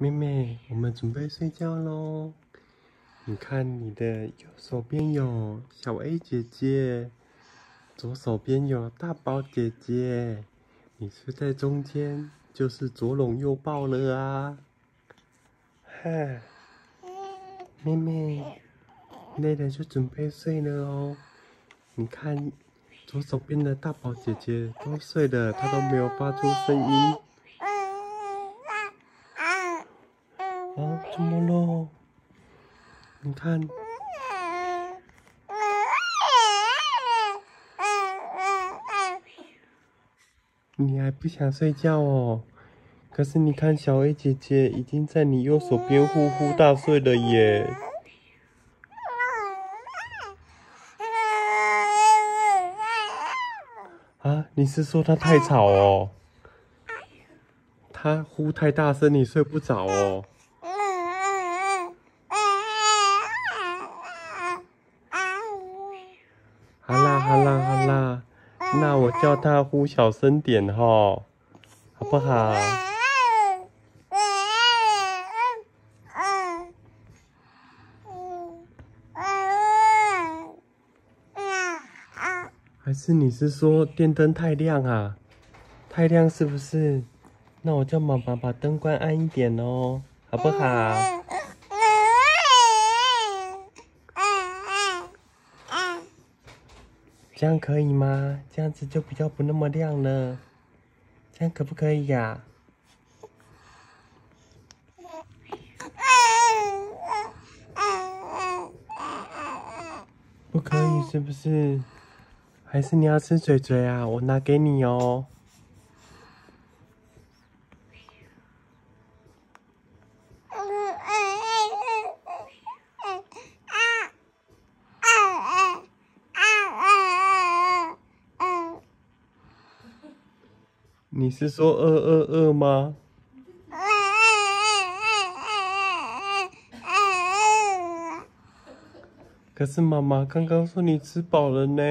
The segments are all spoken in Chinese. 妹妹，我们准备睡觉喽。你看你的右手边有小 A 姐姐，左手边有大宝姐姐，你睡在中间就是左拥右抱了啊！哈，妹妹累了就准备睡了哦。你看左手边的大宝姐姐都睡了，她都没有发出声音。啊，怎么了？ 你看，你还不想睡觉哦？可是你看，小 A 姐姐已经在你右手边呼呼大睡了耶！啊，你是说她太吵哦？她呼太大声，你睡不着哦？ 好啦好啦好啦，那我叫他呼小声点吼，好不好？还是你是说电灯太亮啊？太亮是不是？那我叫妈妈把灯关暗一点哦，好不好？ 这样可以吗？这样子就比较不那么亮了，这样可不可以呀？不可以是不是？还是你要吃嘴嘴啊？我拿给你哦。你是说222吗？可是妈妈刚刚说你吃饱了呢。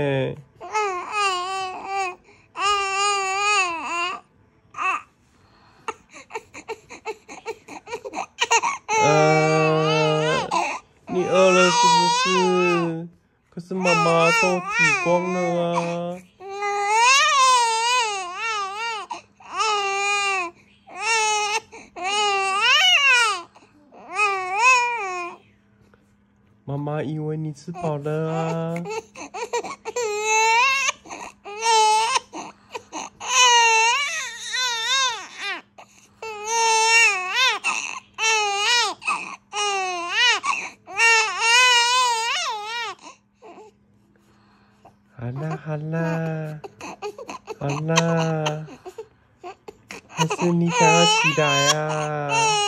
你饿了是不是？可是妈妈都挤光了啊。 妈妈以为你吃饱了啊！好啦好啦好啦，还是你想要起来啊？